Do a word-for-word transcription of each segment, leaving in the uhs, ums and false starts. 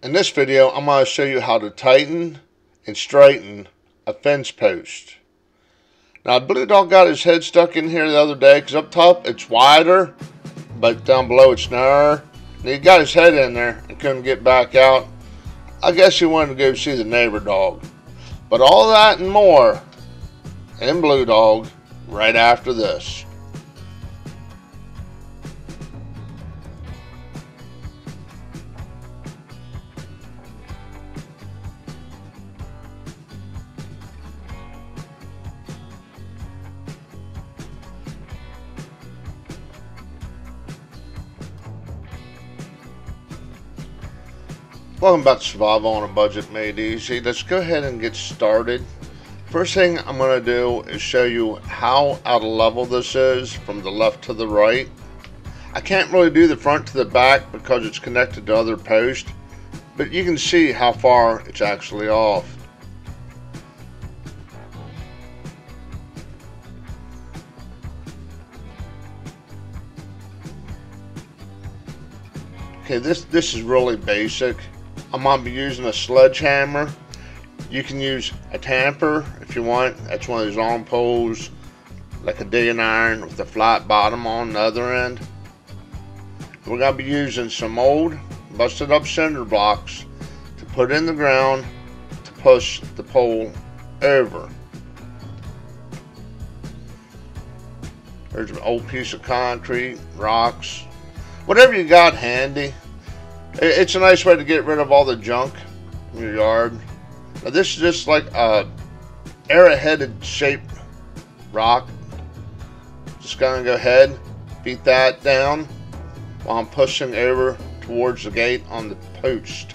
In this video, I'm going to show you how to tighten and straighten a fence post. Now, Blue Dog got his head stuck in here the other day because up top it's wider, but down below it's narrower. And he got his head in there and couldn't get back out. I guess he wanted to go see the neighbor dog. But all that and more in Blue Dog right after this. Welcome back to Survival on a Budget Made Easy. Let's go ahead and get started. First thing I'm going to do is show you how out of level this is from the left to the right. I can't really do the front to the back because it's connected to other posts, but you can see how far it's actually off. Okay, this, this is really basic. I'm going to be using a sledgehammer. You can use a tamper if you want. That's one of those long poles, like a digging iron with a flat bottom on the other end. We're going to be using some old busted up cinder blocks to put in the ground to push the pole over. There's an old piece of concrete, rocks, whatever you got handy. It's a nice way to get rid of all the junk in your yard. Now this is just like a arrow-headed shaped rock. Just gonna go ahead, beat that down while I'm pushing over towards the gate on the post.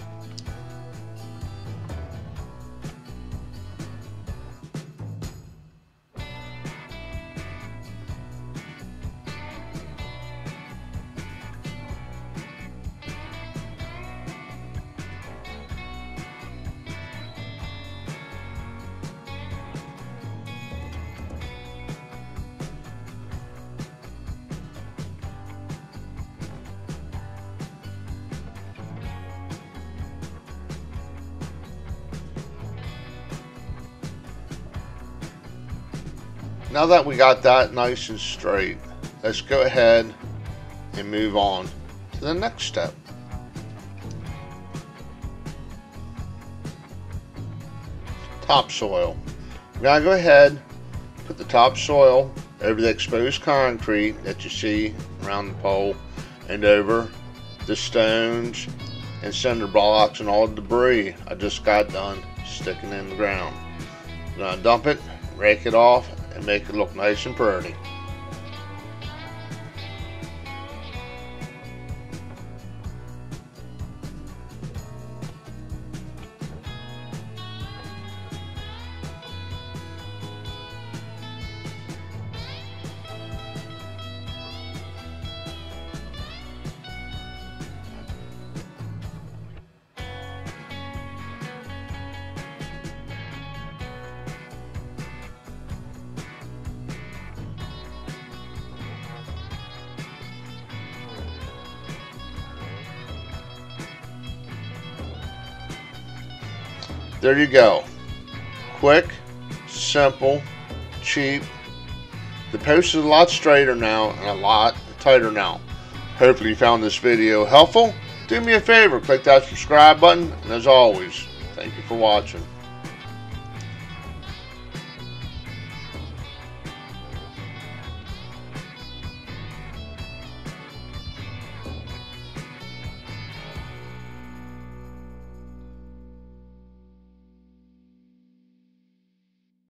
Now that we got that nice and straight, let's go ahead and move on to the next step. Topsoil. We're gonna go ahead, put the topsoil over the exposed concrete that you see around the pole and over the stones and cinder blocks and all the debris I just got done sticking in the ground. I'm gonna dump it, rake it off, and make it look nice and pretty. There you go. Quick, simple, cheap. The post is a lot straighter now and a lot tighter now. Hopefully you found this video helpful. Do me a favor, click that subscribe button, and as always, thank you for watching.